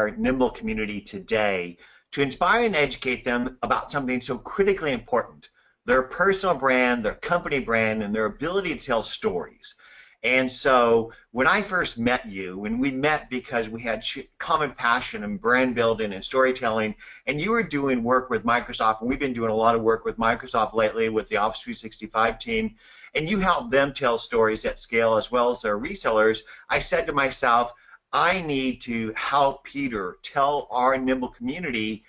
our Nimble community today to inspire and educate them about something so critically important, their personal brand, their company brand, and their ability to tell stories. And so when I first met you, and we met because we had common passion in brand building and storytelling, and you were doing work with Microsoft, and we've been doing a lot of work with Microsoft lately with the Office 365 team, and you help them tell stories at scale as well as their resellers, I said to myself, I need to help Peter tell our Nimble community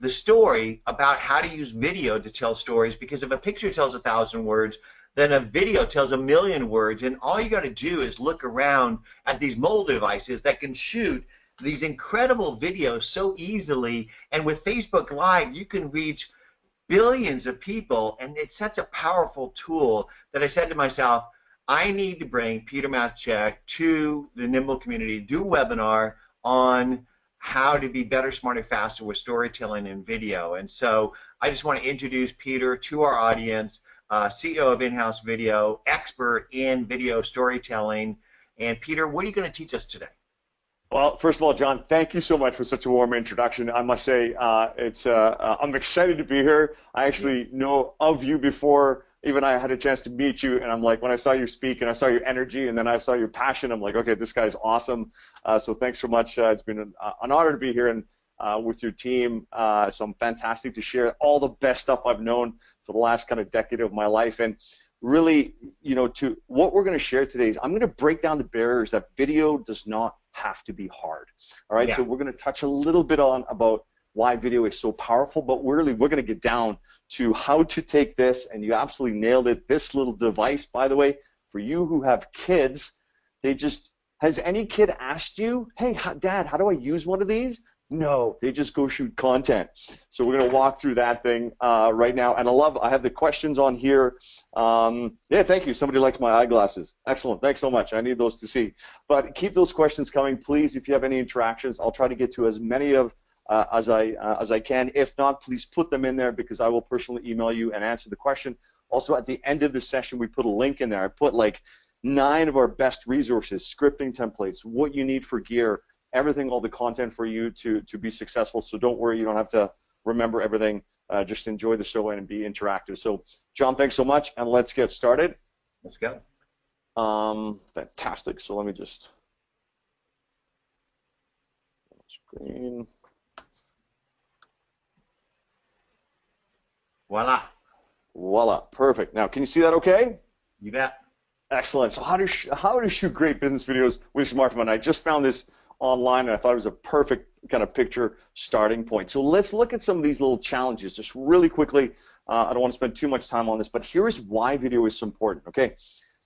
the story about how to use video to tell stories, because if a picture tells 1,000 words, then a video tells 1,000,000 words, and all you got to do is look around at these mobile devices that can shoot these incredible videos so easily, and with Facebook Live you can reach billions of people, and it's such a powerful tool that I said to myself, I need to bring Peter Matejcek to the Nimble community, do a webinar on how to be better, smarter, faster with storytelling and video. And so I just want to introduce Peter to our audience, CEO of InHouse Video, expert in video storytelling. And Peter, what are you going to teach us today? Well, first of all, John, thank you so much for such a warm introduction. I must say, I'm excited to be here. I actually know of you before even I had a chance to meet you, and I'm like, when I saw you speak and I saw your energy and then I saw your passion, I'm like, okay, this guy's awesome. So thanks so much. It's been an honor to be here and with your team. So I'm fantastic to share all the best stuff I've known for the last kind of decade of my life. And really, you know, to what we're going to share today is I'm going to break down the barriers that video does not have to be hard. All right, yeah. So we're going to touch a little bit on about why video is so powerful, but really we're going to get down to how to take this, and you absolutely nailed it, this little device. By the way, for you who have kids, has any kid asked you, hey, Dad, how do I use one of these? No, they just go shoot content. So we're going to walk through that thing right now, and I have the questions on here. Yeah, thank you. Somebody liked my eyeglasses. Excellent. Thanks so much. I need those to see. But keep those questions coming, please. If you have any interactions, I'll try to get to as many of as I can. If not, please put them in there, because I will personally email you and answer the question. Also, at the end of the session, we put a link in there. I put like 9 of our best resources, scripting templates, what you need for gear, everything, all the content for you to be successful. So don't worry, you don't have to remember everything. Just enjoy the show and be interactive. So, John, thanks so much, and let's get started. Let's go. Fantastic. So let me just screen. Voila. Voila. Perfect. Now, can you see that okay? You bet. Excellent. So how to shoot great business videos with your smartphone. I just found this online, and I thought it was a perfect kind of picture starting point. So let's look at some of these little challenges just really quickly. I don't want to spend too much time on this, but here is why video is so important. Okay.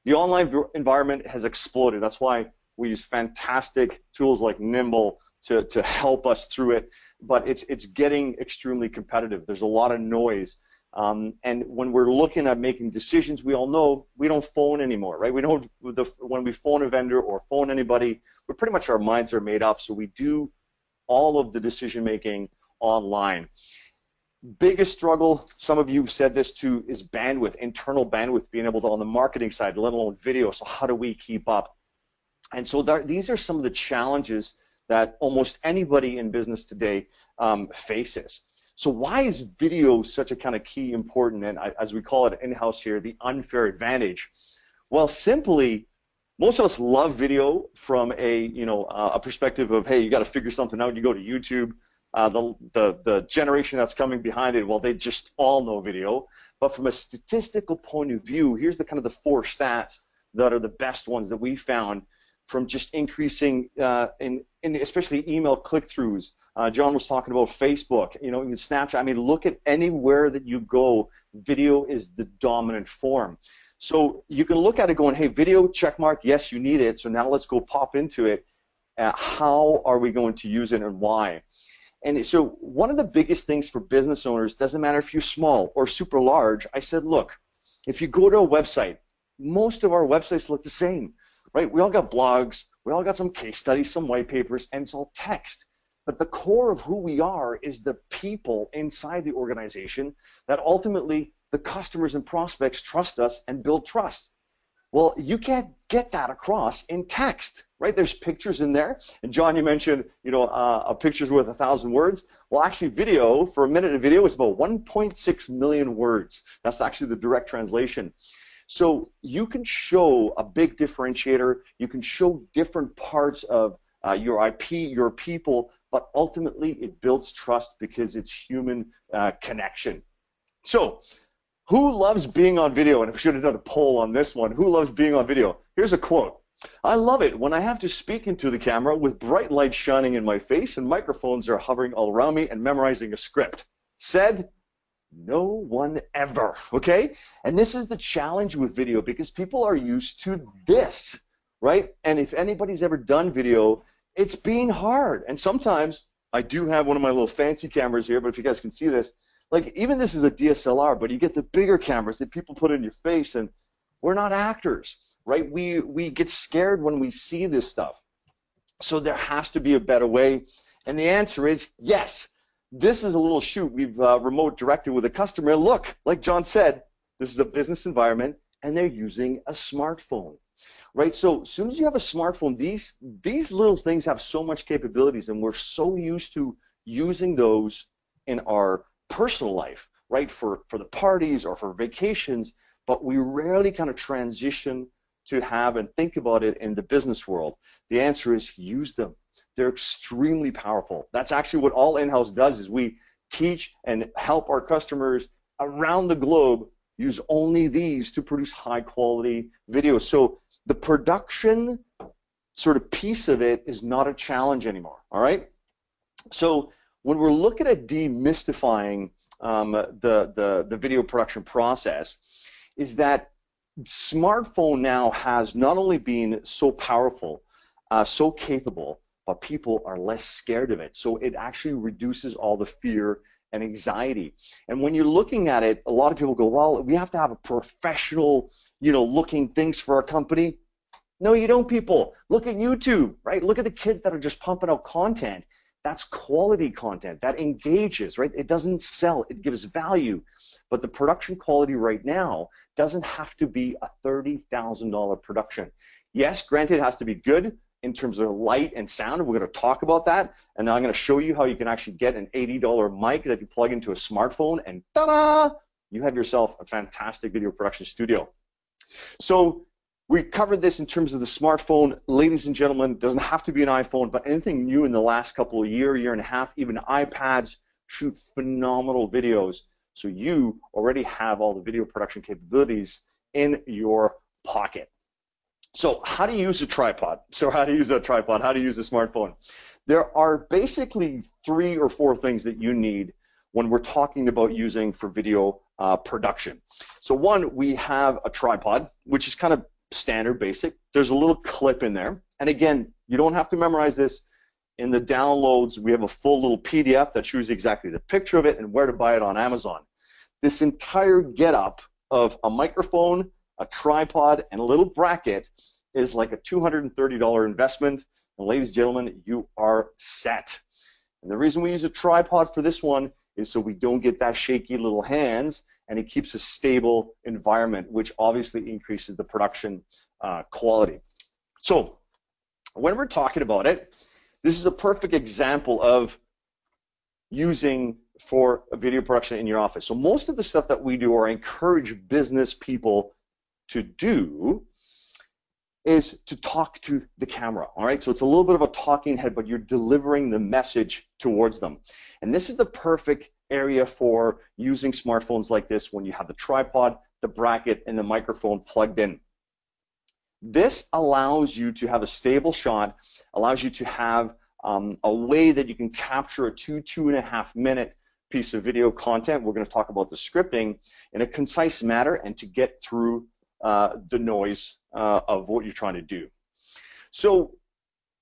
The online environment has exploded. That's why we use fantastic tools like Nimble to help us through it. But it's getting extremely competitive. There's a lot of noise. And when we're looking at making decisions, we all know we don't phone anymore, right? We don't. When we phone a vendor or phone anybody, we're pretty much, our minds are made up, so we do all of the decision making online. Biggest struggle, some of you have said this too, is bandwidth, internal bandwidth, being able to, on the marketing side, let alone video. So how do we keep up? And so these are some of the challenges that almost anybody in business today faces. So why is video such a kind of key important, and as we call it in-house here, the unfair advantage? Well, simply, most of us love video from a perspective of, hey, you got to figure something out. You go to YouTube, the generation that's coming behind it, well, they just all know video. But from a statistical point of view, here's the kind of the 4 stats that are the best ones that we found from just increasing in especially email click-throughs. John was talking about Facebook, even Snapchat. I mean, look at anywhere that you go, video is the dominant form. So you can look at it going, hey, video, check mark, yes, you need it, so now let's go pop into it. How are we going to use it and why? And so one of the biggest things for business owners, doesn't matter if you're small or super large, I said, look, if you go to a website, most of our websites look the same, right? We all got blogs, we all got some case studies, some white papers, and it's all text. But the core of who we are is the people inside the organization that ultimately the customers and prospects trust us and build trust. Well, you can't get that across in text, right? There's pictures in there. And John, you mentioned, you know, pictures worth 1,000 words. Well, actually, video, for a minute of video, is about 1.6 million words. That's actually the direct translation. So you can show a big differentiator. You can show different parts of your IP, your people, but ultimately it builds trust because it's human connection. So, who loves being on video? And I should have done a poll on this one. Who loves being on video? Here's a quote. I love it when I have to speak into the camera with bright lights shining in my face and microphones are hovering all around me and memorizing a script. Said, no one ever, okay? And this is the challenge with video because people are used to this, right? And if anybody's ever done video, it's been hard. And sometimes, I do have one of my little fancy cameras here, but if you guys can see this, like, even this is a DSLR, but you get the bigger cameras that people put in your face, and we're not actors, right? We get scared when we see this stuff. So there has to be a better way, and the answer is yes. This is a little shoot we've remote directed with a customer. Look, like John said, this is a business environment, and they're using a smartphone, right? So as soon as you have a smartphone, these little things have so much capabilities, and we're so used to using those in our personal life, right, for the parties or for vacations, but we rarely kind of transition to have and think about it in the business world. The answer is use them. They're extremely powerful. That's actually what all InHouse does is we teach and help our customers around the globe use only these to produce high-quality videos. So the production sort of piece of it is not a challenge anymore, all right? So when we're looking at demystifying the video production process, is that smartphone now has not only been so powerful, so capable, but people are less scared of it. So it actually reduces all the fear and anxiety. And when you're looking at it, a lot of people go, well, we have to have a professional, you know, looking things for our company. No, you don't, people. Look at YouTube, right? Look at the kids that are just pumping out content. That's quality content that engages, right? It doesn't sell, it gives value. But the production quality right now doesn't have to be a $30,000 production. Yes, granted, it has to be good in terms of light and sound. We're going to talk about that. And I'm going to show you how you can actually get an $80 mic that you plug into a smartphone and ta-da! You have yourself a fantastic video production studio. So we covered this in terms of the smartphone. Ladies and gentlemen, doesn't have to be an iPhone, but anything new in the last couple of year and a half, even iPads shoot phenomenal videos. So you already have all the video production capabilities in your pocket. So how to use a tripod? So how to use a tripod, how to use a smartphone? There are basically 3 or 4 things that you need when we're talking about using for video production. So one, we have a tripod, which is kind of standard, basic. There's a little clip in there, and again, you don't have to memorize this. In the downloads, we have a full little PDF that shows exactly the picture of it and where to buy it on Amazon. This entire getup of a microphone, a tripod, and a little bracket is like a $230 investment, and ladies and gentlemen, you are set. And the reason we use a tripod for this one is so we don't get that shaky little hands, and it keeps a stable environment, which obviously increases the production quality. So when we're talking about it, this is a perfect example of using for a video production in your office. So most of the stuff that we do or encourage business people to do is to talk to the camera, all right? So it's a little bit of a talking head, but you're delivering the message towards them. And this is the perfect area for using smartphones like this when you have the tripod, the bracket, and the microphone plugged in. This allows you to have a stable shot, allows you to have a way that you can capture a 2-2.5 minute piece of video content. We're going to talk about the scripting in a concise manner and to get through the noise of what you're trying to do. So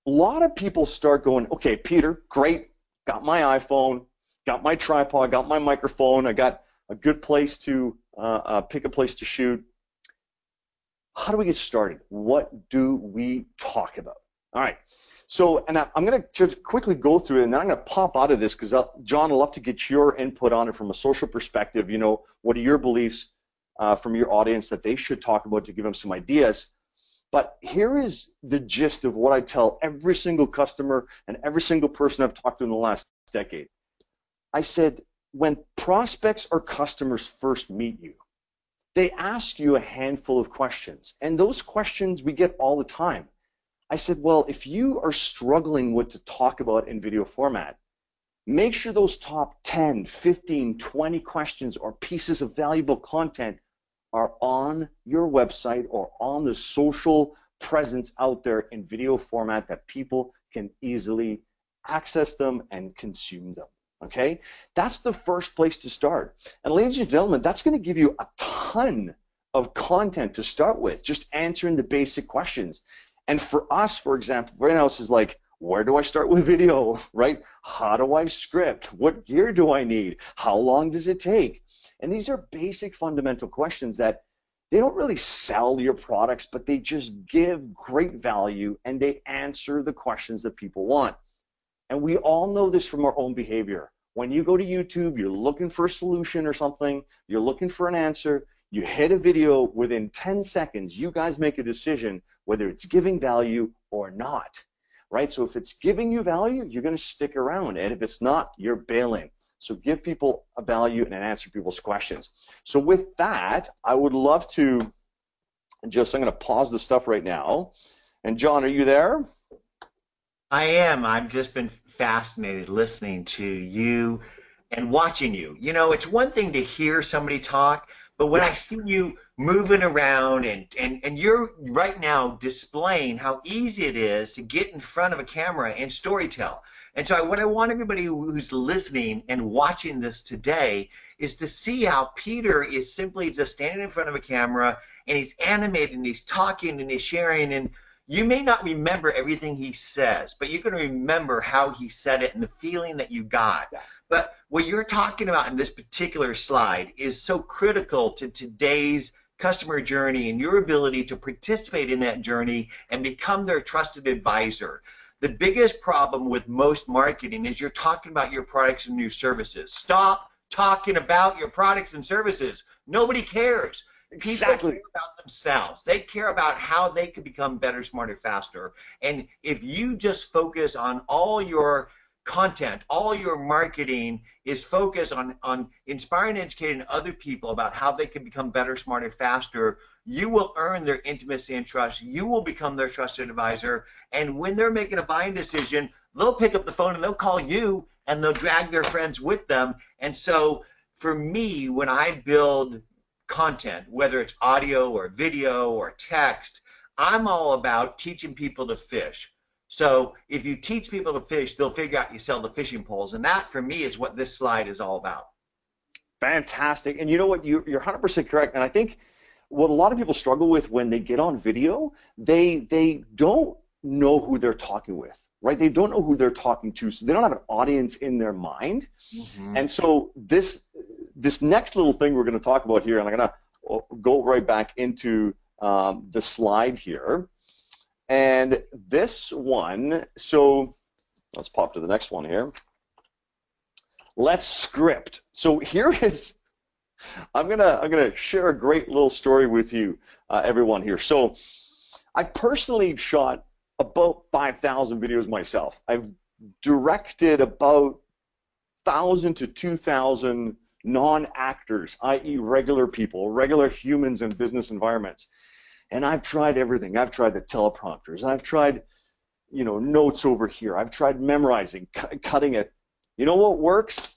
a lot of people start going, okay, Peter, great, got my iPhone, got my tripod, got my microphone, I got a good place to pick a place to shoot. How do we get started? What do we talk about? All right, so, and I'm going to just quickly go through it, and then I'm going to pop out of this because John, I'd love to get your input on it from a social perspective. You know, what are your beliefs from your audience that they should talk about to give them some ideas. But here is the gist of what I tell every single customer and every single person I've talked to in the last decade. I said, when prospects or customers first meet you, they ask you a handful of questions, and those questions we get all the time. I said, well, if you are struggling what to talk about in video format, make sure those top 10, 15, 20 questions or pieces of valuable content are on your website or on the social presence out there in video format that people can easily access them and consume them. Okay? That's the first place to start. And ladies and gentlemen, that's going to give you a ton of content to start with, just answering the basic questions. And for us, for example, right now this is like, where do I start with video, right? How do I script? What gear do I need? How long does it take? And these are basic fundamental questions that they don't really sell your products, but they just give great value and they answer the questions that people want. And we all know this from our own behavior. When you go to YouTube, you're looking for a solution or something, you're looking for an answer, you hit a video, within 10 seconds, you guys make a decision whether it's giving value or not, right? So if it's giving you value, you're going to stick around, and if it's not, you're bailing. So give people a value and answer people's questions. So with that, I would love to just, I'm going to pause the stuff right now. And John, are you there? I am. I've just been fascinated listening to you and watching you. You know, it's one thing to hear somebody talk, but when I see you moving around and you're right now displaying how easy it is to get in front of a camera and storytell. And so what I want everybody who's listening and watching this today is to see how Peter is simply just standing in front of a camera and he's animating, and he's talking, and he's sharing, and you may not remember everything he says, but you're going to remember how he said it and the feeling that you got. But what you're talking about in this particular slide is so critical to today's customer journey and your ability to participate in that journey and become their trusted advisor. The biggest problem with most marketing is you're talking about your products and new services. Stop talking about your products and services. Nobody cares. Exactly. People care about themselves. They care about how they could become better, smarter, faster. And if you just focus on all your content, all your marketing is focused on inspiring and educating other people about how they can become better, smarter, faster, you will earn their intimacy and trust. You will become their trusted advisor. And when they're making a buying decision, they'll pick up the phone and they'll call you and they'll drag their friends with them. And so for me, when I build content, whether it's audio or video or text, I'm all about teaching people to fish. So if you teach people to fish, they'll figure out you sell the fishing poles. And that, for me, is what this slide is all about. Fantastic. And you know what? You're 100% correct. And I think what a lot of people struggle with when they get on video, they don't know who they're talking with, right? They don't know who they're talking to, so they don't have an audience in their mind. Mm-hmm. And so this next little thing we're going to talk about here, and I'm going to go right back into the slide here. And this one, so let's pop to the next one here. Let's script. So here is, I'm gonna share a great little story with you, everyone here. So I personally shot about 5,000 videos myself. I've directed about 1,000 to 2,000 non-actors, i.e. regular people, regular humans in business environments. And I've tried everything. I've tried the teleprompters. I've tried, you know, notes over here. I've tried memorizing, cutting it. You know what works?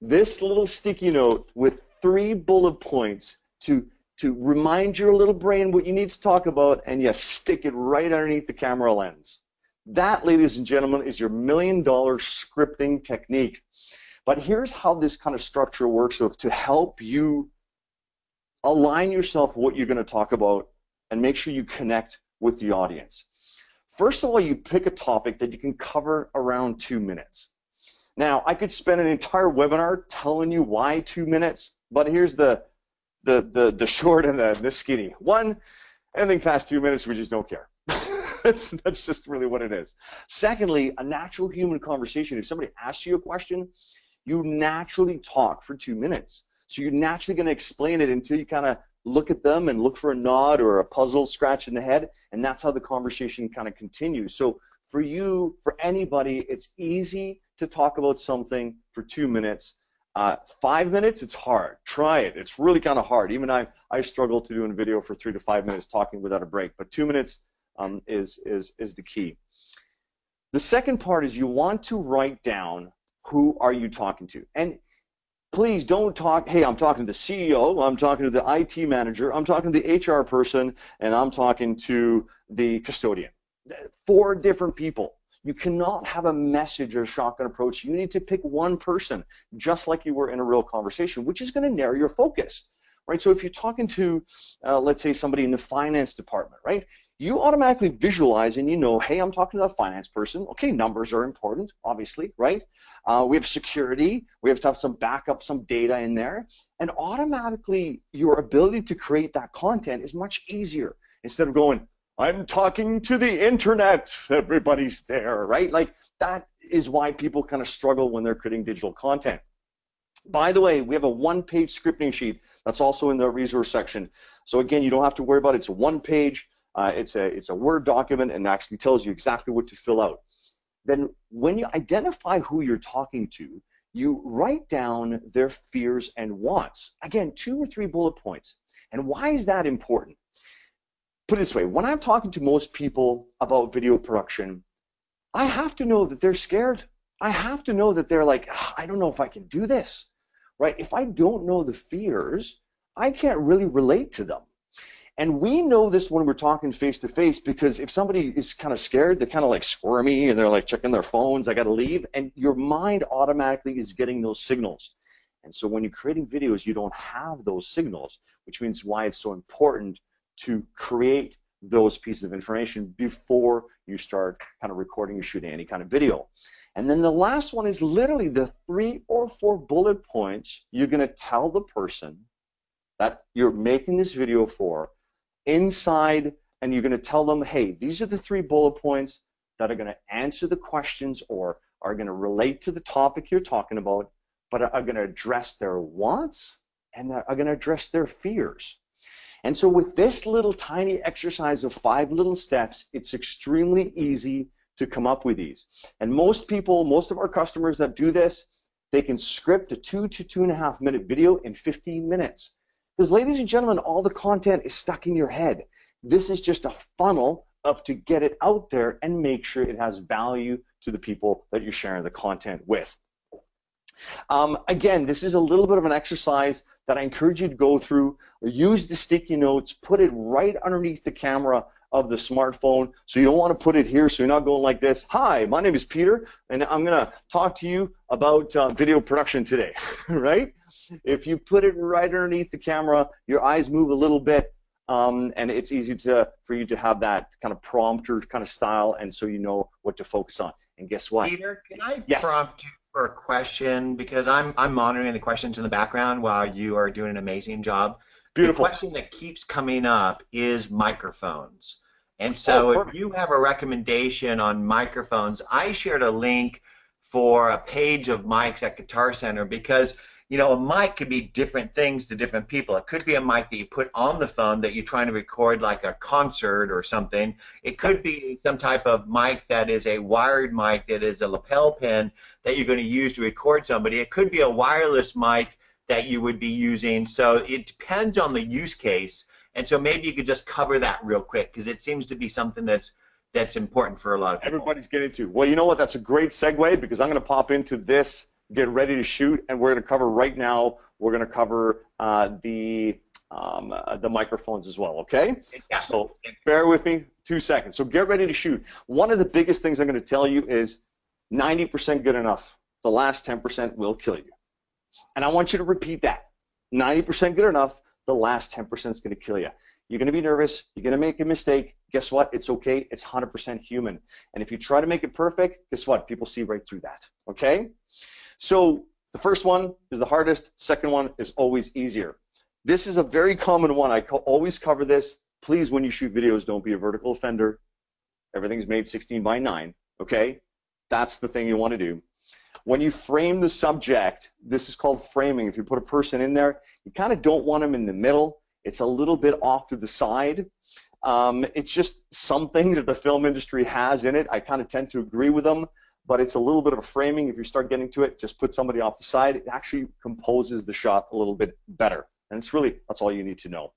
This little sticky note with 3 bullet points to remind your little brain what you need to talk about, and you stick it right underneath the camera lens. That, ladies and gentlemen, is your million-dollar scripting technique. But here's how this kind of structure works to help you align yourself what you're going to talk about and make sure you connect with the audience. First of all, you pick a topic that you can cover around 2 minutes. Now, I could spend an entire webinar telling you why 2 minutes, but here's the short and the skinny. 1, anything past 2 minutes, we just don't care. That's just really what it is. Secondly, a natural human conversation. If somebody asks you a question, you naturally talk for 2 minutes. So you're naturally going to explain it until you kind of look at them and look for a nod or a puzzle scratch in the head, and that's how the conversation kind of continues. So for you, for anybody, it's easy to talk about something for 2 minutes. 5 minutes, it's hard. Try it. It's really kind of hard. Even I struggle to do in video for 3 to 5 minutes talking without a break, but 2 minutes is the key. The second part is you want to write down who are you talking to. And please don't talk, hey, I'm talking to the CEO, I'm talking to the IT manager, I'm talking to the HR person, and I'm talking to the custodian. 4 different people. You cannot have a message or shotgun approach. You need to pick one person, just like you were in a real conversation, which is going to narrow your focus, right? So if you're talking to, let's say, somebody in the finance department, right? You automatically visualize and you know, hey, I'm talking to that finance person. Okay, numbers are important, obviously, right? We have security. We have to have some backup, some data in there. And automatically, your ability to create that content is much easier instead of going, I'm talking to the internet. Everybody's there, right? Like, that is why people kind of struggle when they're creating digital content. By the way, we have a 1-page scripting sheet that's also in the resource section. So again, you don't have to worry about it. It's 1 page. It's a Word document and actually tells you exactly what to fill out. Then when you identify who you're talking to, you write down their fears and wants. Again, 2 or 3 bullet points. And why is that important? Put it this way, when I'm talking to most people about video production, I have to know that they're scared. I have to know that they're like, I don't know if I can do this, right? If I don't know the fears, I can't really relate to them. And we know this when we're talking face-to-face, because if somebody is kind of scared, they're kind of like squirmy and they're like checking their phones, I got to leave, and your mind automatically is getting those signals. And so when you're creating videos, you don't have those signals, which means why it's so important to create those pieces of information before you start kind of recording or shooting any kind of video. And then the last one is literally the 3 or 4 bullet points you're going to tell the person that you're making this video for, inside, and you're going to tell them, hey, these are the 3 bullet points that are going to answer the questions or are going to relate to the topic you're talking about, but are going to address their wants and are going to address their fears. And so with this little tiny exercise of 5 little steps, it's extremely easy to come up with these. And most people, most of our customers that do this, they can script a 2 to 2.5 minute video in 15 minutes. Because, ladies and gentlemen, all the content is stuck in your head. This is just a funnel up to get it out there and make sure it has value to the people that you're sharing the content with. Again, this is a little bit of an exercise that I encourage you to go through. Use the sticky notes. Put it right underneath the camera of the smartphone. So you don't want to put it here, so you're not going like this. Hi, my name is Peter, and I'm going to talk to you about video production today, right? If you put it right underneath the camera, your eyes move a little bit, and it's easy for you to have that kind of prompter kind of style, and so you know what to focus on. And guess what? Peter, can I prompt you for a question? Because I'm monitoring the questions in the background while you are doing an amazing job. Beautiful. The question that keeps coming up is microphones. And so if you have a recommendation on microphones, I shared a link for a page of mics at Guitar Center because you know, a mic could be different things to different people. It could be a mic that you put on the phone that you're trying to record like a concert or something. It could be some type of mic that is a wired mic that is a lapel pin that you're going to use to record somebody. It could be a wireless mic that you would be using. So it depends on the use case. And so maybe you could just cover that real quick because it seems to be something that's important for a lot of people. Everybody's getting to. Well, you know what? That's a great segue because I'm going to pop into this Get Ready to Shoot, and we're going to cover right now, we're going to cover the microphones as well, okay? Yeah. So bear with me 2 seconds. So Get Ready to Shoot. One of the biggest things I'm going to tell you is 90% good enough. The last 10% will kill you. And I want you to repeat that. 90% good enough. The last 10% is going to kill you. You're going to be nervous. You're going to make a mistake. Guess what? It's okay. It's 100% human. And if you try to make it perfect, guess what? People see right through that, okay? So the first one is the hardest. Second one is always easier. This is a very common one. I always cover this. Please, when you shoot videos, don't be a vertical offender. Everything's made 16:9, okay? That's the thing you want to do. When you frame the subject, this is called framing. If you put a person in there, you kind of don't want them in the middle. It's a little bit off to the side. It's just something that the film industry has in it. I kind of tend to agree with them, but it's a little bit of a framing. If you start getting to it, just put somebody off the side. It actually composes the shot a little bit better. And it's really, that's all you need to know.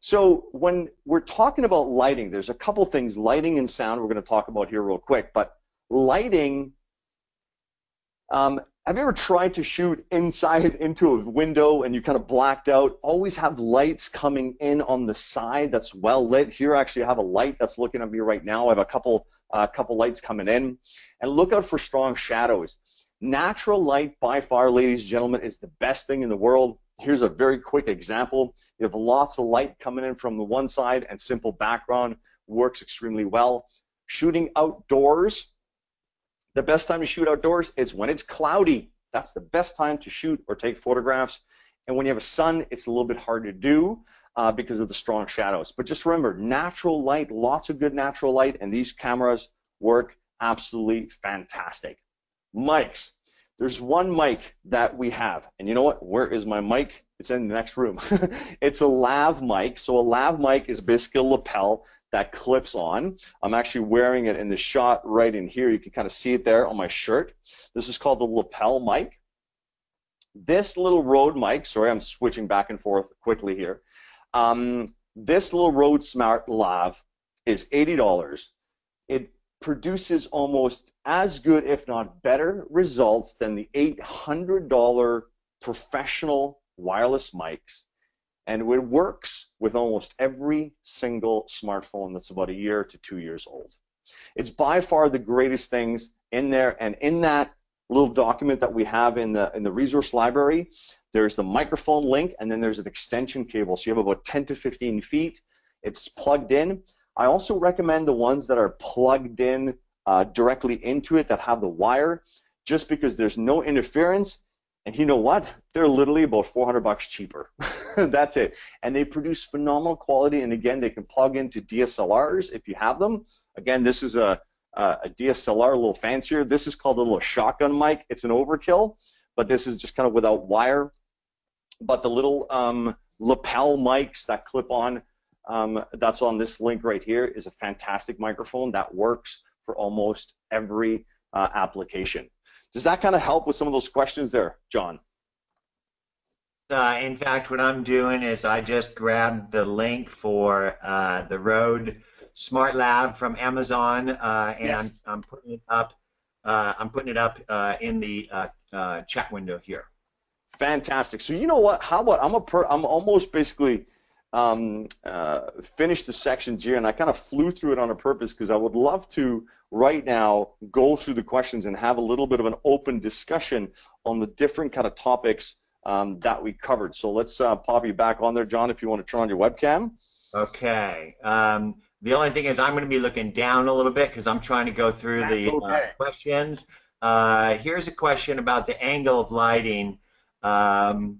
So when we're talking about lighting, there's a couple things, lighting and sound, we're going to talk about here real quick. But lighting, have you ever tried to shoot inside into a window and you kind of blacked out? Always have lights coming in on the side that's well lit. Here I actually have a light that's looking at me right now. I have a couple lights coming in. And look out for strong shadows. Natural light by far, ladies and gentlemen, is the best thing in the world. Here's a very quick example. You have lots of light coming in from the one side and simple background works extremely well. Shooting outdoors. The best time to shoot outdoors is when it's cloudy. That's the best time to shoot or take photographs. And when you have a sun, it's a little bit hard to do because of the strong shadows. But just remember, natural light, lots of good natural light, and these cameras work absolutely fantastic. Mics. There's one mic that we have. And you know what? Where is my mic? It's in the next room. It's a lav mic. So a lav mic is basically a lapel that clips on. I'm actually wearing it in the shot right in here. You can kind of see it there on my shirt. This is called the lapel mic. This little Rode mic, sorry, I'm switching back and forth quickly here. This little Rode Smart Lav is $80. It produces almost as good, if not better, results than the $800 professional wireless mics. And it works with almost every single smartphone that's about a year to 2 years old. It's by far the greatest things in there. And in that little document that we have in the resource library, there's the microphone link, and then there's an extension cable. So you have about 10 to 15 feet. It's plugged in. I also recommend the ones that are plugged in directly into it that have the wire, just because there's no interference. And you know what? They're literally about $400 cheaper. That's it. And they produce phenomenal quality. And again, they can plug into DSLRs if you have them. Again, this is a DSLR, a little fancier. This is called a little shotgun mic. It's an overkill, but this is just kind of without wire. But the little lapel mics that clip on, that's on this link right here, is a fantastic microphone that works for almost every application. Does that kind of help with some of those questions there, John? In fact, what I'm doing is I just grabbed the link for the Rode Smart Lav from Amazon, and yes. I'm putting it up. I'm putting it up in the chat window here. Fantastic. So you know what? How about I'm almost basically finished the sections here, and I kind of flew through it on a purpose because I would love to right now go through the questions and have a little bit of an open discussion on the different kind of topics that we covered. So let's pop you back on there, John, if you want to turn on your webcam. Okay. The only thing is I'm going to be looking down a little bit because I'm trying to go through questions. Here's a question about the angle of lighting, and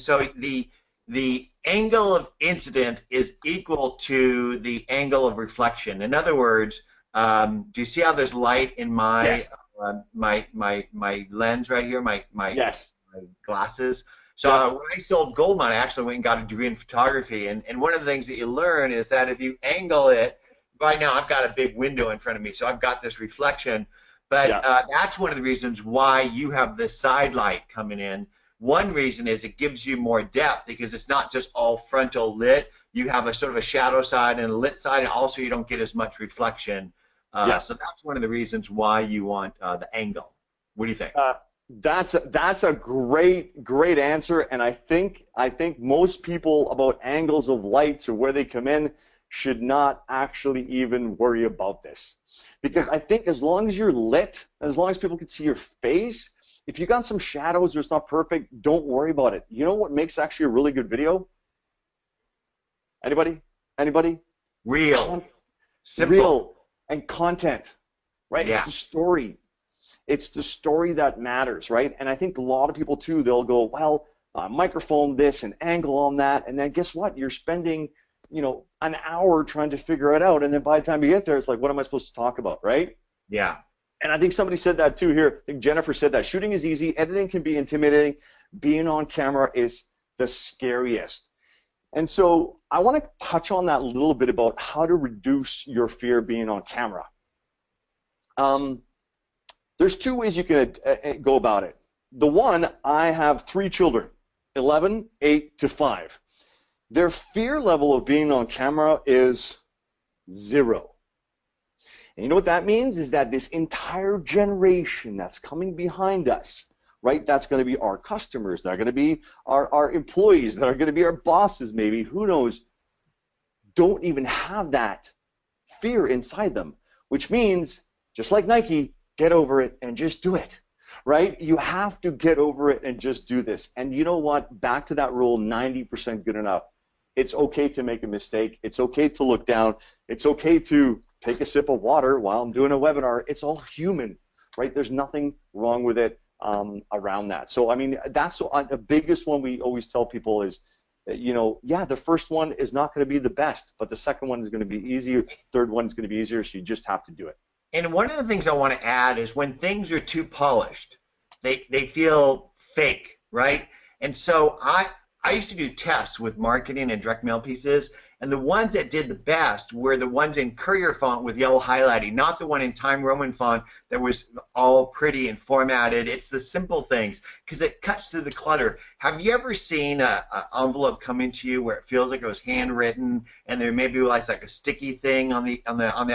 so the angle of incident is equal to the angle of reflection. In other words, do you see how there's light in my yes. my lens right here, my glasses? So yeah. When I sold Goldmine, I actually went and got a degree in photography, and one of the things that you learn is that if you angle it, right now I've got a big window in front of me, so I've got this reflection, but yeah. That's one of the reasons why you have this side light coming in. One reason is it gives you more depth because it's not just all frontal lit. You have a sort of a shadow side and a lit side, and also you don't get as much reflection. So that's one of the reasons why you want the angle. What do you think? That's a great answer, and I think most people about angles of light or where they come in should not actually even worry about this, because I think as long as you're lit, as long as people can see your face, if you got some shadows or it's not perfect, don't worry about it. You know what makes actually a really good video? Anybody? Anybody? Real and content, right? Yeah. It's the story. It's the story that matters, right? And I think a lot of people too, they'll go, well, microphone this and angle on that, and then guess what? You're spending, you know, an hour trying to figure it out, and then by the time you get there, it's like, what am I supposed to talk about, right? Yeah. And I think somebody said that too here. I think Jennifer said that. Shooting is easy. Editing can be intimidating. Being on camera is the scariest. And so I want to touch on that a little bit about how to reduce your fear of being on camera. There's two ways you can go about it. The one, I have three children, 11, 8, to 5. Their fear level of being on camera is 0. And you know what that means is that this entire generation that's coming behind us, right, that's going to be our customers, that are going to be our employees, that are going to be our bosses maybe, who knows, don't even have that fear inside them, which means, just like Nike, get over it and just do it, right? You have to get over it and just do this. And you know what? Back to that rule, 90% good enough. It's okay to make a mistake. It's okay to look down. It's okay to take a sip of water while I'm doing a webinar. It's all human, right? There's nothing wrong with it around that. So, I mean, that's the biggest one we always tell people is, you know, yeah, the first one is not going to be the best, but the second one is going to be easier. Third one is going to be easier, so you just have to do it. And one of the things I want to add is when things are too polished, they feel fake, right? And so I used to do tests with marketing and direct mail pieces, and the ones that did the best were the ones in Courier font with yellow highlighting, not the one in Time Roman font that was all pretty and formatted. It's the simple things, because it cuts through the clutter. Have you ever seen an envelope come into you where it feels like it was handwritten, and there may be like a sticky thing on the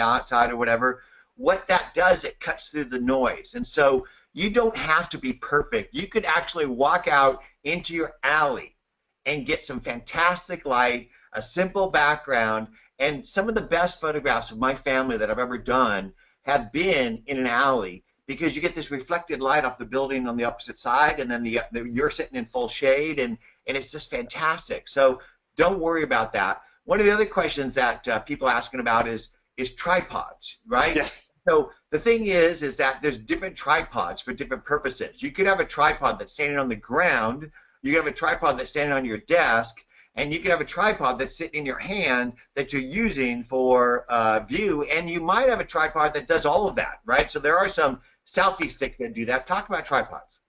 outside or whatever? What that does, it cuts through the noise, and so you don't have to be perfect. You could actually walk out into your alley and get some fantastic light, a simple background, and some of the best photographs of my family that I've ever done have been in an alley because you get this reflected light off the building on the opposite side, and then you're sitting in full shade, and it's just fantastic. So don't worry about that. One of the other questions that people are asking about is tripods, right? Yes. So the thing is that there's different tripods for different purposes. You could have a tripod that's standing on the ground. You could have a tripod that's standing on your desk, and you could have a tripod that's sitting in your hand that you're using for view, and you might have a tripod that does all of that, right? So there are some selfie sticks that do that. Talk about tripods.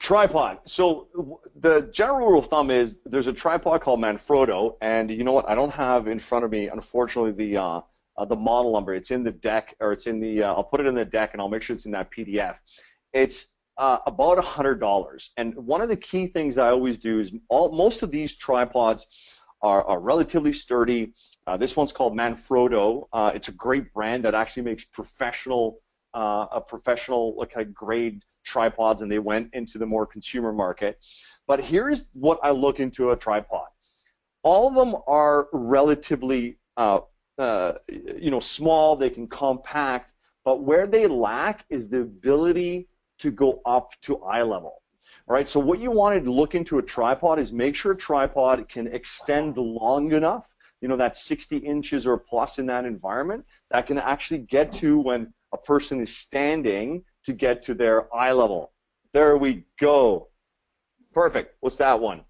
Tripod. So the general rule of thumb is there's a tripod called Manfrotto, and you know what? I don't have in front of me, unfortunately, the model number. It's in the deck, or it's in the. I'll put it in the deck, and I'll make sure it's in that PDF. It's about $100, and one of the key things I always do is most of these tripods are relatively sturdy. This one's called Manfrotto. It's a great brand that actually makes professional kind of grade tripods, and they went into the more consumer market. But here is what I look into a tripod. All of them are relatively you know, small. They can compact, but where they lack is the ability to go up to eye level. All right, so what you want to look into a tripod is make sure a tripod can extend long enough, you know, that 60 inches or plus in that environment, that can actually get to when a person is standing to get to their eye level. There we go. Perfect. What's that one?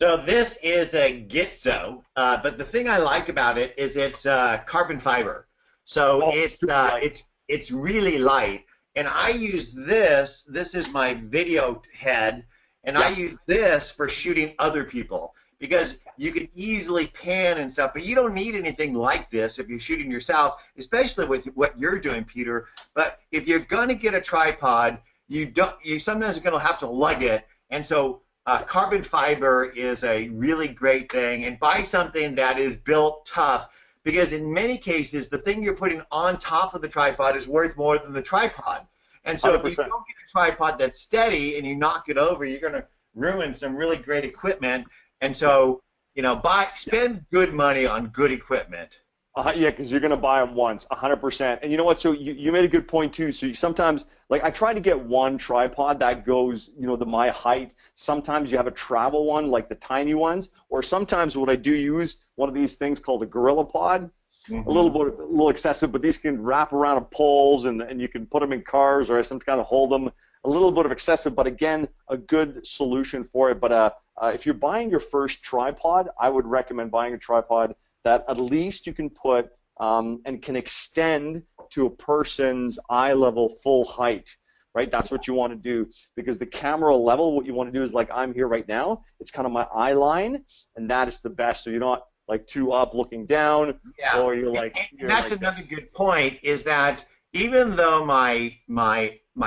So this is a Gitzo, but the thing I like about it is it's carbon fiber. So it's really light. And I use this. This is my video head, and I use this for shooting other people because you can easily pan and stuff, but you don't need anything like this if you're shooting yourself, especially with what you're doing, Peter. But if you're gonna get a tripod, you sometimes are gonna have to lug it, and so carbon fiber is a really great thing. And buy something that is built tough, because in many cases, the thing you're putting on top of the tripod is worth more than the tripod. And so 100%. If you don't get a tripod that's steady and you knock it over, you're going to ruin some really great equipment. And so, you know, spend good money on good equipment. Yeah, because you're going to buy them once, 100%. And you know what, so you made a good point too. So sometimes, like I try to get one tripod that goes, you know, to my height. Sometimes you have a travel one, like the tiny ones, or sometimes what I do use, one of these things called a GorillaPod, a little excessive, but these can wrap around to poles, and you can put them in cars or some kind of hold them. A little bit of excessive, but again, a good solution for it. But if you're buying your first tripod, I would recommend buying a tripod that at least you can put and can extend to a person's eye level full height, right? That's what you want to do, because the camera level, what you want to do is like I'm here right now, it's kind of my eye line, and that is the best, so you're not like too up looking down, or you're like... And that's like another good point, is that even though my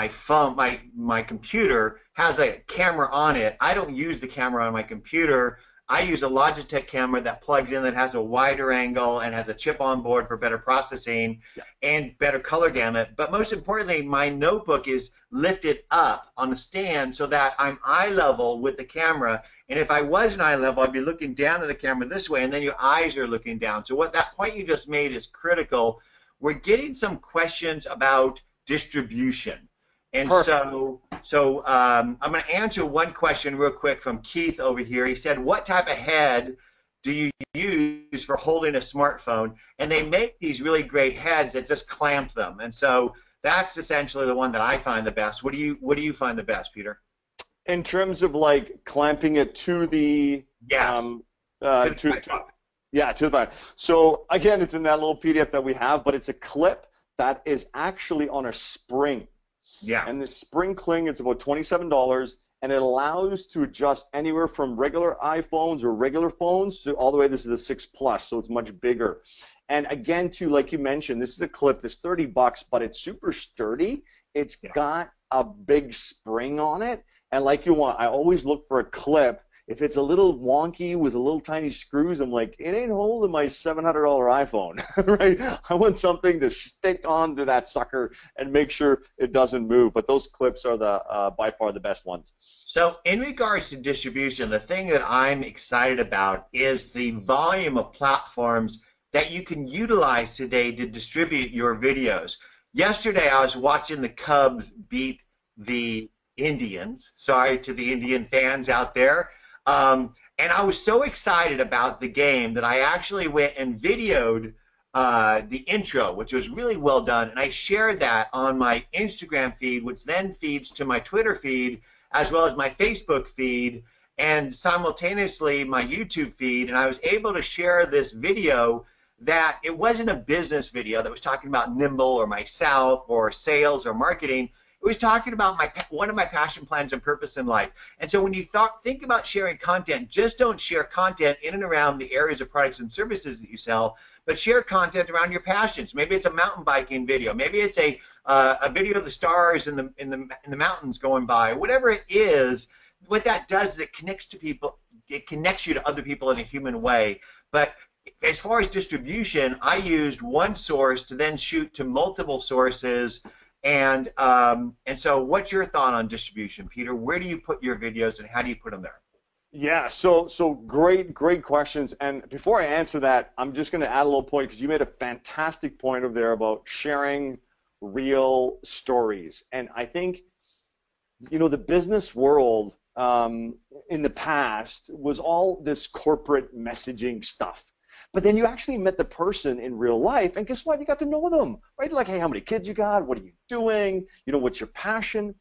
phone, my computer has a camera on it, I don't use the camera on my computer. I use a Logitech camera that plugs in, that has a wider angle and has a chip on board for better processing and better color gamut. But most importantly, my notebook is lifted up on a stand so that I'm eye level with the camera. And if I wasn't eye level, I'd be looking down at the camera this way, and then your eyes are looking down. So what that point you just made is critical. We're getting some questions about distribution. And so I'm going to answer one question real quick from Keith over here. He said, what type of head do you use for holding a smartphone? And they make these really great heads that just clamp them. And so that's essentially the one that I find the best. What do you find the best, Peter? In terms of like clamping it to the to the back. So again, it's in that little PDF that we have, but it's a clip that is actually on a spring. Yeah. And the spring cling, it's about $27, and it allows to adjust anywhere from regular iPhones or regular phones to all the way, this is a 6 Plus, so it's much bigger. And again, too, like you mentioned, this is a clip that's $30, but it's super sturdy. It's got a big spring on it, and like you want, I always look for a clip. If it's a little wonky with a little tiny screws, I'm like, it ain't holding my $700 iPhone, right? I want something to stick onto that sucker and make sure it doesn't move. But those clips are the by far the best ones. So in regards to distribution, the thing that I'm excited about is the volume of platforms that you can utilize today to distribute your videos. Yesterday, I was watching the Cubs beat the Indians. Sorry to the Indian fans out there. And I was so excited about the game that I actually went and videoed the intro, which was really well done, and I shared that on my Instagram feed, which then feeds to my Twitter feed, as well as my Facebook feed, and simultaneously my YouTube feed, and I was able to share this video that it wasn't a business video that was talking about Nimble or myself or sales or marketing. It was talking about one of my passion plans and purpose in life. And so when you think about sharing content, just don't share content in and around the areas of products and services that you sell, but share content around your passions. Maybe it's a mountain biking video. Maybe it's a video of the stars in the mountains going by. Whatever it is, what that does is it connects to people. It connects you to other people in a human way. But as far as distribution, I used one source to then shoot to multiple sources. And so what's your thought on distribution, Peter? Where do you put your videos and how do you put them there? Yeah, so great questions. And before I answer that, I'm just going to add a little point, because you made a fantastic point over there about sharing real stories. And I think, you know, the business world in the past was all this corporate messaging stuff. But then you actually met the person in real life, and guess what? You got to know them, right? Like, hey, how many kids you got? What are you doing? You know, what's your passion?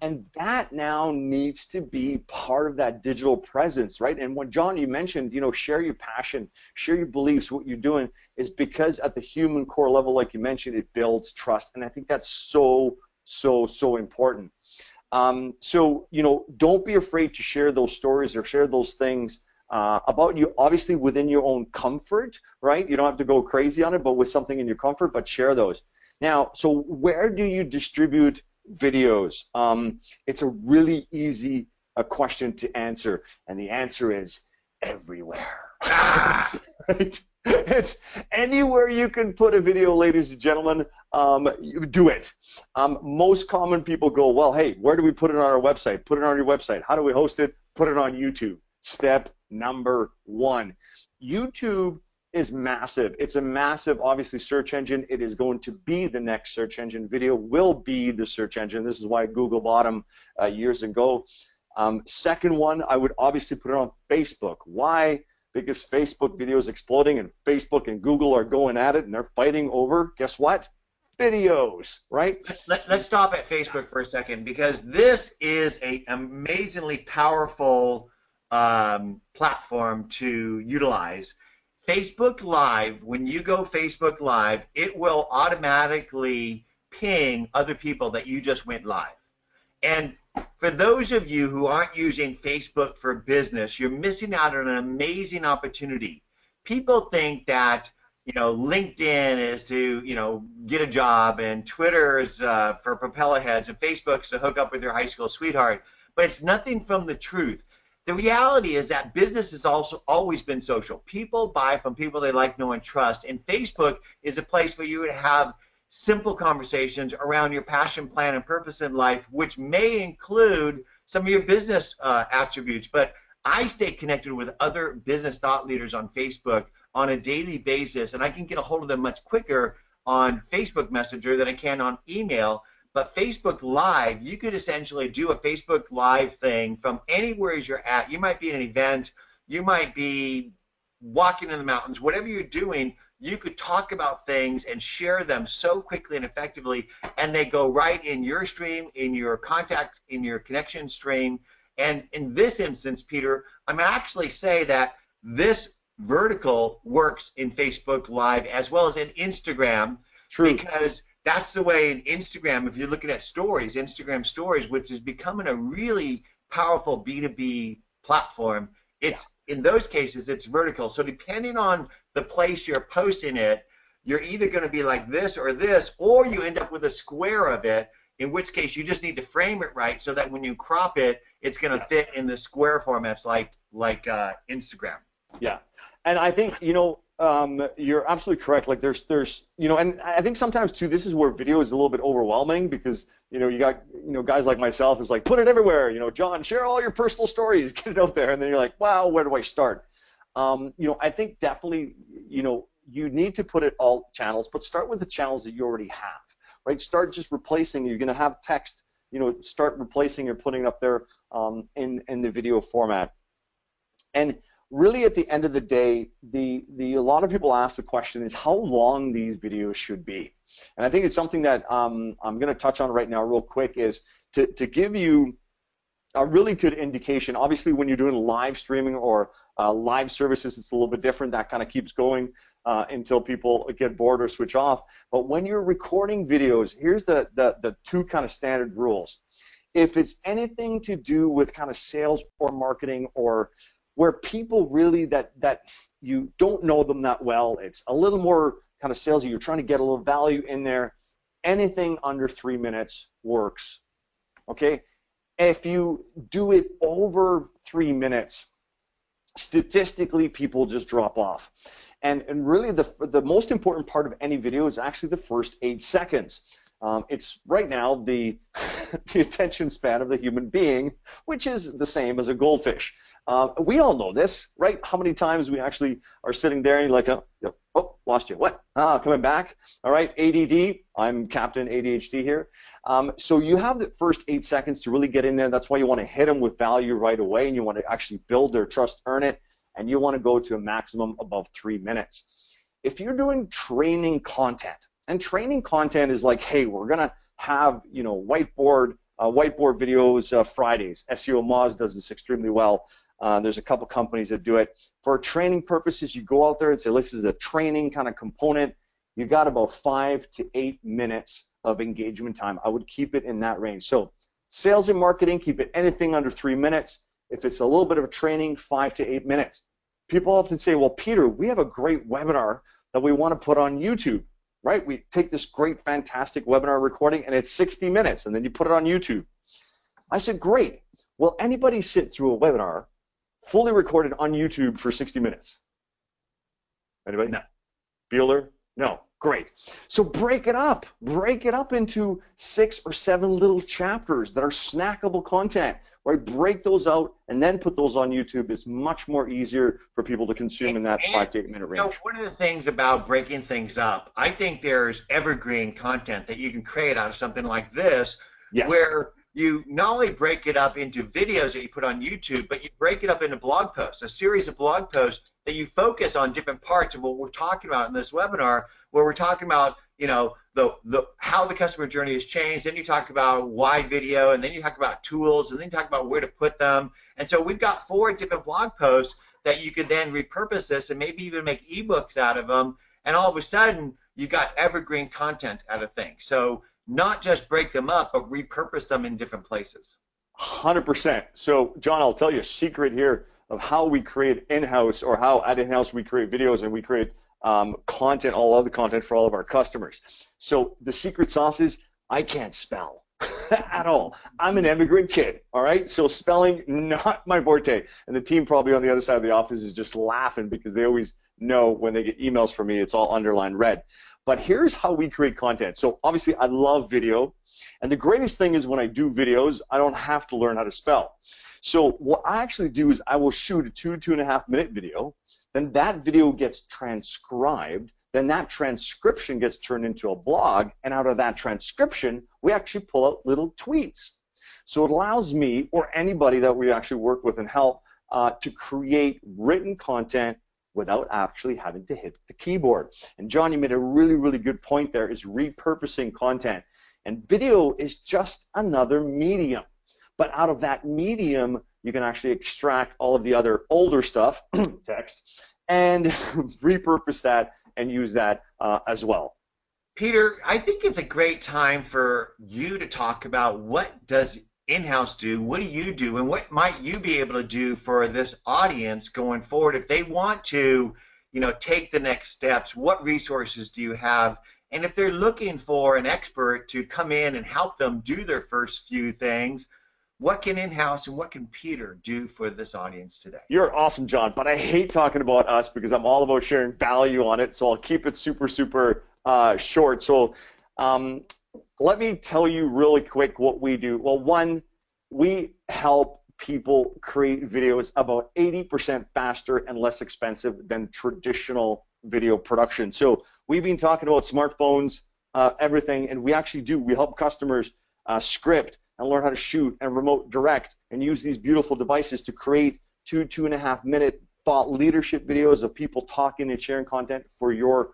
And that now needs to be part of that digital presence, right? And when, John, you mentioned, you know, share your passion, share your beliefs, what you're doing, is because at the human core level, like you mentioned, it builds trust. And I think that's so important. So, you know, don't be afraid to share those stories or share those things about you, obviously within your own comfort, right? You don't have to go crazy on it, but with something in your comfort, but share those. Now, so where do you distribute videos? It's a really easy question to answer, and the answer is everywhere. Right? It's anywhere you can put a video, ladies and gentlemen, you do it. Most common people go, well, hey, where do we put it on our website? Put it on your website. How do we host it? Put it on YouTube. Step number one. YouTube is massive. It's a massive, obviously, search engine. It is going to be the next search engine. Video will be the search engine. This is why Google bought them years ago. Second one, I would obviously put it on Facebook. Why? Because Facebook video is exploding, and Facebook and Google are going at it, and they're fighting over, guess what? Videos, right? Let's stop at Facebook for a second, because this is an amazingly powerful platform to utilize. Facebook Live, when you go Facebook Live, it will automatically ping other people that you just went live. And for those of you who aren't using Facebook for Business, you're missing out on an amazing opportunity. People think that, you know, LinkedIn is to, you know, get a job, and Twitter is for propeller heads, and Facebook's to hook up with your high school sweetheart. But it's nothing from the truth. The reality is that business has also always been social. People buy from people they like, know, and trust. And Facebook is a place where you would have simple conversations around your passion, plan, and purpose in life, which may include some of your business attributes. But I stay connected with other business thought leaders on Facebook on a daily basis, and I can get a hold of them much quicker on Facebook Messenger than I can on email. But Facebook Live, you could essentially do a Facebook Live thing from anywhere you're at. You might be at an event, you might be walking in the mountains, whatever you're doing, you could talk about things and share them so quickly and effectively, and they go right in your stream, in your contact, in your connection stream. And in this instance, Peter, I'm going to actually say that this vertical works in Facebook Live as well as in Instagram. True. Because that's the way in Instagram, if you're looking at stories, Instagram stories, which is becoming a really powerful B2B platform, it's in those cases, it's vertical. So depending on the place you're posting it, you're either going to be like this, or you end up with a square of it, in which case you just need to frame it right so that when you crop it, it's going to fit in the square formats like Instagram. Yeah, and I think, you know, you're absolutely correct. Like there's you know, and I think sometimes too, this is where video is a little bit overwhelming, because you know, you got, you know, guys like myself is like, put it everywhere, you know, John, share all your personal stories, get it out there, and then you're like, wow, where do I start? You know, I think definitely, you know, you need to put it all channels, but start with the channels that you already have, right? Start just replacing, you're going to have text, you know, start replacing and putting it up there in the video format. And really, at the end of the day, a lot of people ask the question is how long these videos should be, and I think it's something that I'm going to touch on right now, real quick, is to give you a really good indication. Obviously, when you're doing live streaming or live services, it's a little bit different. That kind of keeps going until people get bored or switch off. But when you're recording videos, here's the two kind of standard rules. If it's anything to do with kind of sales or marketing, or where people really that you don't know them that well, it's a little more kind of salesy, you're trying to get a little value in there, anything under 3 minutes works, okay? If you do it over 3 minutes, statistically people just drop off. And really the most important part of any video is actually the first 8 seconds. It's right now the, the attention span of the human being, which is the same as a goldfish. We all know this, right? How many times we actually are sitting there and you're like, oh, lost you, what? Ah, coming back, all right, ADD, I'm Captain ADHD here. So you have the first 8 seconds to really get in there. That's why you want to hit them with value right away, and you want to actually build their trust, earn it, and you want to go to a maximum above 3 minutes. If you're doing training content, and training content is like, hey, we're going to have, you know, whiteboard videos Fridays. SEO Moz does this extremely well. There's a couple companies that do it. For training purposes, you go out there and say, this is a training kind of component. You got about 5 to 8 minutes of engagement time. I would keep it in that range. So sales and marketing, keep it anything under 3 minutes. If it's a little bit of a training, 5 to 8 minutes. People often say, well, Peter, we have a great webinar that we want to put on YouTube, right? We take this great, fantastic webinar recording, and it's 60 minutes, and then you put it on YouTube. I said, great. Will anybody sit through a webinar fully recorded on YouTube for 60 minutes? Anybody? No. Bueller? No. Great. So break it up. Break it up into 6 or 7 little chapters that are snackable content, right? Break those out and then put those on YouTube. It's much more easier for people to consume in that 5 to 8 minute range. You know, one of the things about breaking things up, I think there's evergreen content that you can create out of something like this, yes, where you not only break it up into videos that you put on YouTube, but you break it up into blog posts, a series of blog posts that you focus on different parts of what we're talking about in this webinar, where we're talking about, you know, how the customer journey has changed, then you talk about why video, and then you talk about tools, and then you talk about where to put them. And so we've got 4 different blog posts that you could then repurpose this and maybe even make ebooks out of them, and all of a sudden you got evergreen content out of things. So not just break them up, but repurpose them in different places. 100%. So John, I'll tell you a secret here of how we create in-house, or how at in-house we create videos and we create content, all of the content for all of our customers. So the secret sauce is I can't spell. At all. I'm an immigrant kid, all right? So spelling, not my forte. And the team probably on the other side of the office is just laughing because they always know when they get emails from me, it's all underlined red. But here's how we create content. So obviously I love video, and the greatest thing is when I do videos, I don't have to learn how to spell. So what I actually do is I will shoot a 2.5 minute video, then that video gets transcribed, then that transcription gets turned into a blog, and out of that transcription, we actually pull out little tweets. So it allows me, or anybody that we actually work with and help, to create written content without actually having to hit the keyboard. And John, you made a really, really good point there, is repurposing content. And video is just another medium. But out of that medium, you can actually extract all of the other older stuff, text, and repurpose that and use that as well. Peter, I think it's a great time for you to talk about what does in-house do, what do you do, and what might you be able to do for this audience going forward if they want to, you know, take the next steps. What resources do you have? And if they're looking for an expert to come in and help them do their first few things, what can in-house and what can Peter do for this audience today? You're awesome, John, but I hate talking about us because I'm all about sharing value on it, so I'll keep it super, super short. So let me tell you really quick what we do. Well, one, we help people create videos about 80% faster and less expensive than traditional video production. So we've been talking about smartphones, everything, and we actually do. We help customers script and learn how to shoot and remote direct and use these beautiful devices to create 2.5 minute thought leadership videos of people talking and sharing content for your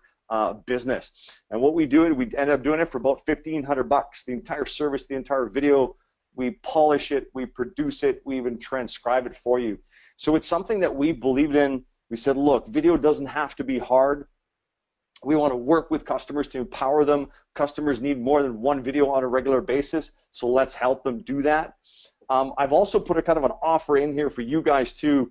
business. And what we do, we end up doing it for about $1,500, the entire service, the entire video. We polish it, we produce it, we even transcribe it for you. So it's something that we believed in. We said, look, video doesn't have to be hard. We want to work with customers to empower them. Customers need more than one video on a regular basis, so let's help them do that. I've also put a kind of an offer in here for you guys too.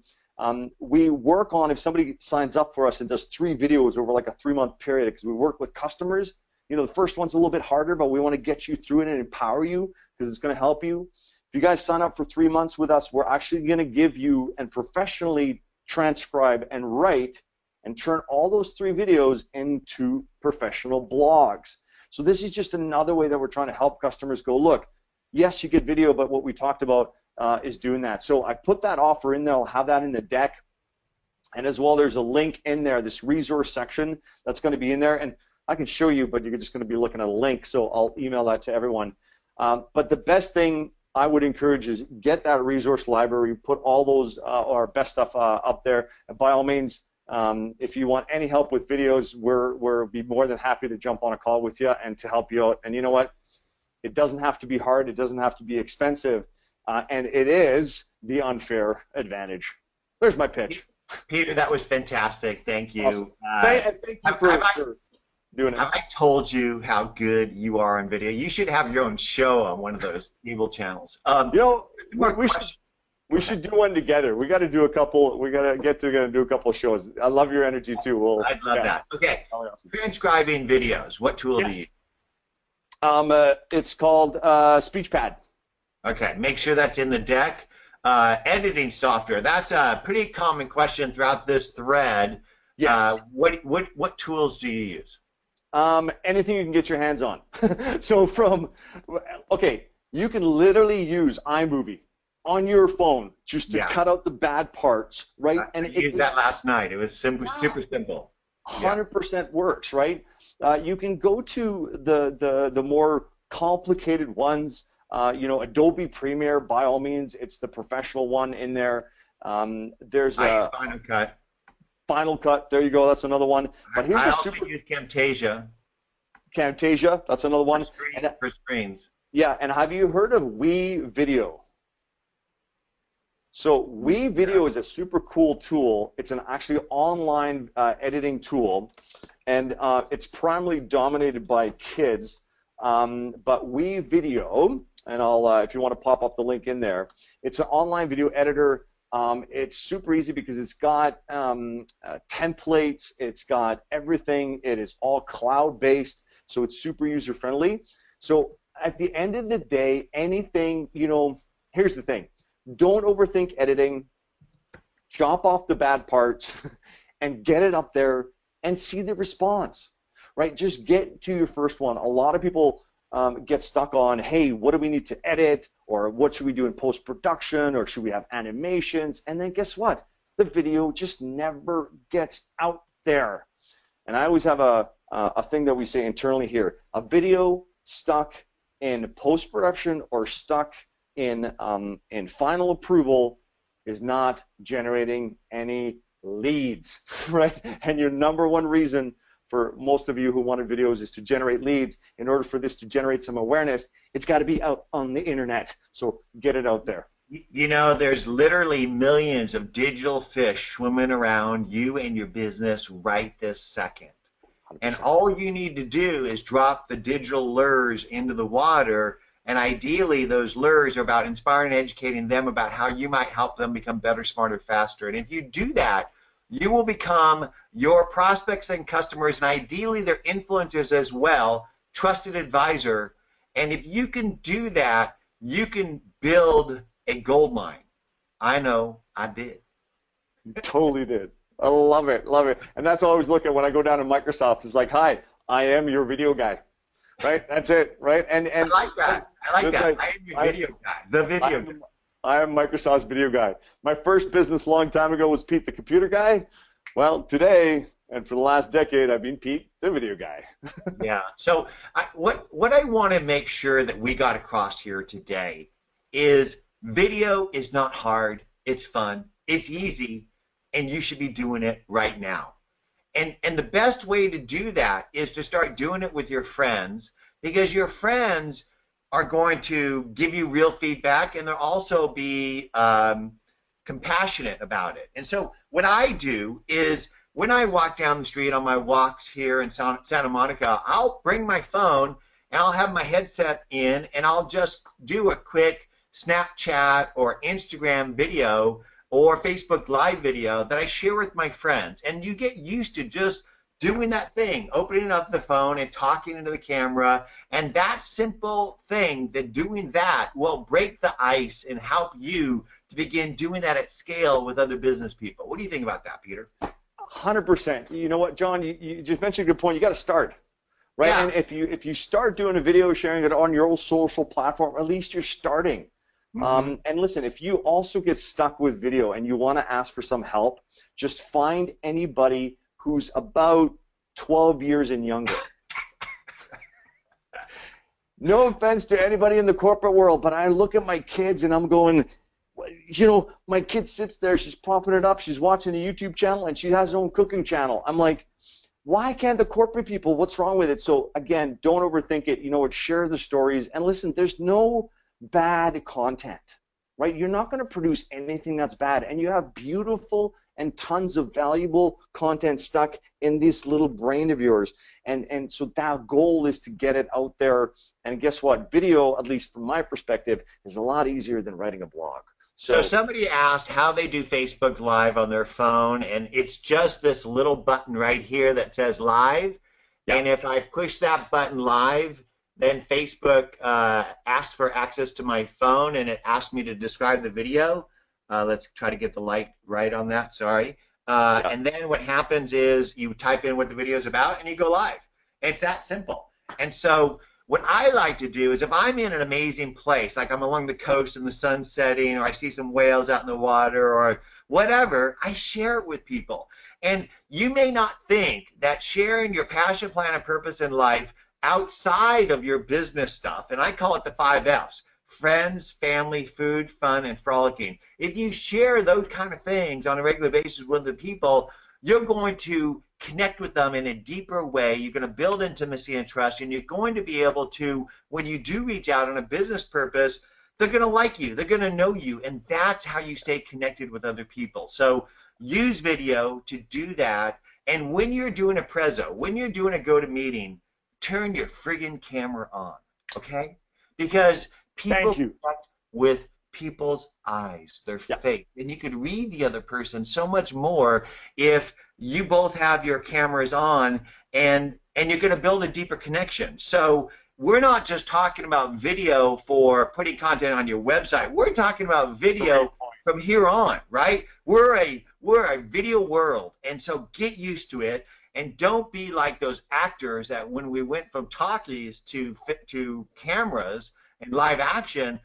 We work on, if somebody signs up for us and does 3 videos over like a 3-month period, because we work with customers, you know, the first one's a little bit harder, but we want to get you through it and empower you because it's going to help you. If you guys sign up for 3 months with us, we're actually going to give you and professionally transcribe and write and turn all those 3 videos into professional blogs. So this is just another way that we're trying to help customers go, look, yes, you get video, but what we talked about is doing that. So I put that offer in there. I'll have that in the deck. And as well, there's a link in there, this resource section that's going to be in there. And I can show you, but you're just going to be looking at a link, so I'll email that to everyone. But the best thing I would encourage is get that resource library, put all those our best stuff up there, and by all means, if you want any help with videos, we'll be more than happy to jump on a call with you and to help you out. And you know what? It doesn't have to be hard. It doesn't have to be expensive. And it is the unfair advantage. There's my pitch. Peter, that was fantastic. Thank you. Awesome. Thank you for doing it. Have I told you how good you are on video? You should have your own show on one of those evil channels. You know, we should do one together. We got to do a couple. We got to get together and do a couple shows. I love your energy too. I'd love that. Okay. Transcribing videos. What tool do you use? It's called SpeechPad. Okay. Make sure that's in the deck. Editing software. That's a pretty common question throughout this thread. Yes. What tools do you use? Anything you can get your hands on. So you can literally use iMovie on your phone just to cut out the bad parts, right? I used that last night. It was simple, super simple. 100% works, right? You can go to the more complicated ones. You know, Adobe Premiere, by all means, it's the professional one in there. There's a Final Cut. Final Cut. There you go. That's another one. But here's I also use Camtasia. Camtasia. That's another one. For screens. Yeah. And have you heard of WeVideo? So WeVideo is a super cool tool. It's an actually online editing tool, and it's primarily dominated by kids. But WeVideo, and I'll if you want to pop up the link in there, it's an online video editor. It's super easy because it's got templates, it's got everything. It is all cloud-based, so it's super user-friendly. So at the end of the day, anything, you know, here's the thing. Don't overthink editing. Chop off the bad parts and get it up there and see the response, right? Just get to your first one. A lot of people get stuck on, hey, what do we need to edit, or what should we do in post-production, or should we have animations? And then guess what? The video just never gets out there. And I always have a thing that we say internally here, a video stuck in post-production or stuck in final approval is not generating any leads, right? And your number one reason for most of you who wanted videos is to generate leads. In order for this to generate some awareness, it's got to be out on the internet. So get it out there. You know, there's literally millions of digital fish swimming around you and your business right this second. 100%. And all you need to do is drop the digital lures into the water, and ideally those lures are about inspiring and educating them about how you might help them become better, smarter, faster. And if you do that, you will become your prospects and customers, and ideally their influencers as well, trusted advisor. And if you can do that, you can build a gold mine. I know I did. You totally did. I love it, love it. And that's what I always look at when I go down to Microsoft. It's like, hi, I am your video guy. Right? That's it, right? And I like that. I like that. Like, I am your video guy. The video guy. I am Microsoft's video guy. My first business a long time ago was Pete the computer guy. Well, today and for the last decade, I've been Pete the video guy. Yeah. So what I want to make sure that we got across here today is video is not hard. It's fun. It's easy, and you should be doing it right now. And the best way to do that is to start doing it with your friends, because your friends are going to give you real feedback, and they'll also be compassionate about it. And so what I do is when I walk down the street on my walks here in Santa Monica, I'll bring my phone and I'll have my headset in, and I'll just do a quick Snapchat or Instagram video or Facebook Live video that I share with my friends. And you get used to just doing that thing, opening up the phone and talking into the camera, and that simple thing, that doing that will break the ice and help you to begin doing that at scale with other business people. What do you think about that, Peter? 100%. You know what, John, you just mentioned a good point. You got to start, right? Yeah. And if you start doing a video, sharing it on your own social platform, at least you're starting. Mm-hmm. And listen, if you also get stuck with video and you want to ask for some help, just find anybody who's about 12 years and younger. No offense to anybody in the corporate world, but I look at my kids and I'm going, you know, my kid sits there, she's propping it up, she's watching a YouTube channel, and she has her own cooking channel. I'm like, why can't the corporate people? What's wrong with it? So again, don't overthink it. You know what? Share the stories. And listen, there's no bad content, right? You're not going to produce anything that's bad, and you have beautiful and tons of valuable content stuck in this little brain of yours. And so that goal is to get it out there. And guess what? Video, at least from my perspective, is a lot easier than writing a blog. So somebody asked how they do Facebook Live on their phone, and it's just this little button right here that says live. Yep. And if I push that button live, then Facebook asked for access to my phone, and it asked me to describe the video. Let's try to get the light right on that, sorry. Yeah. And then what happens is you type in what the video is about and you go live. It's that simple. And so what I like to do is if I'm in an amazing place, like I'm along the coast and the sun's setting, or I see some whales out in the water or whatever, I share it with people. And you may not think that sharing your passion, plan, and purpose in life outside of your business stuff, and I call it the 5 F's, friends, family, food, fun, and frolicking. If you share those kind of things on a regular basis with the people, you're going to connect with them in a deeper way. You're going to build intimacy and trust, and you're going to be able to, when you do reach out on a business purpose, They're going to like you. They're going to know you, and that's how you stay connected with other people. So use video to do that, and when you're doing a prezzo, when you're doing a go-to meeting, turn your friggin' camera on, okay? Because people connect with people's eyes, their face, and you could read the other person so much more if you both have your cameras on, and you're going to build a deeper connection. So we're not just talking about video for putting content on your website. We're talking about video from here on, right? We're a video world, and so get used to it, and don't be like those actors that when we went from talkies to cameras and live action,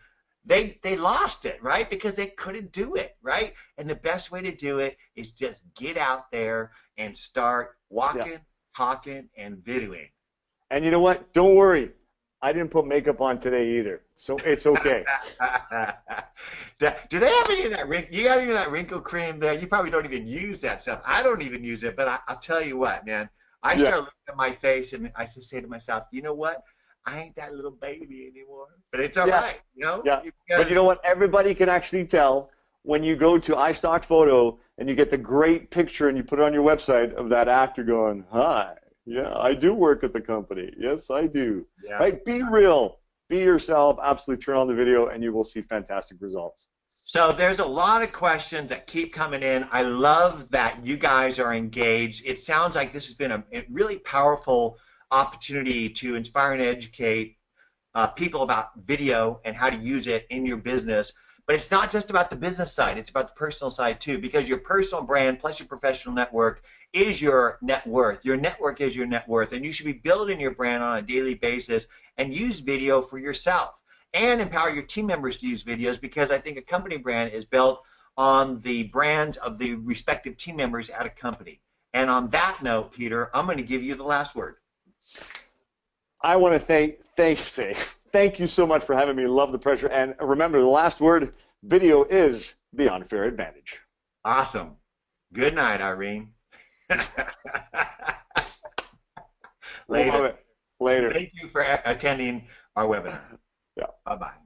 they lost it, right? Because they couldn't do it, right? And the best way to do it is just get out there and start walking, talking, and videoing. And you know what? Don't worry. I didn't put makeup on today either, so it's okay. Do they have any of that wrinkle? You got any of that wrinkle cream there? You probably don't even use that stuff. I don't even use it, but I'll tell you what, man. I start looking at my face, and I just say to myself, you know what? I ain't that little baby anymore. But it's all right, you know? Yeah. But you know what? Everybody can actually tell when you go to iStock Photo and you get the great picture and you put it on your website of that actor going, hi. Yeah, I do work at the company. Yes, I do. Yeah. Right? Be real. Be yourself. Absolutely turn on the video, and you will see fantastic results. So there's a lot of questions that keep coming in. I love that you guys are engaged. It sounds like this has been a really powerful opportunity to inspire and educate people about video and how to use it in your business. But it's not just about the business side. It's about the personal side, too, because your personal brand plus your professional network is your net worth. Your network is your net worth, and you should be building your brand on a daily basis and use video for yourself and empower your team members to use videos, because I think a company brand is built on the brands of the respective team members at a company. And on that note, Peter, I'm going to give you the last word. I want to thank you so much for having me. Love the pressure. And remember, the last word, video is the unfair advantage. Awesome. Good night, Irene. Later. Later. Thank you for attending our webinar. Yeah. Bye-bye.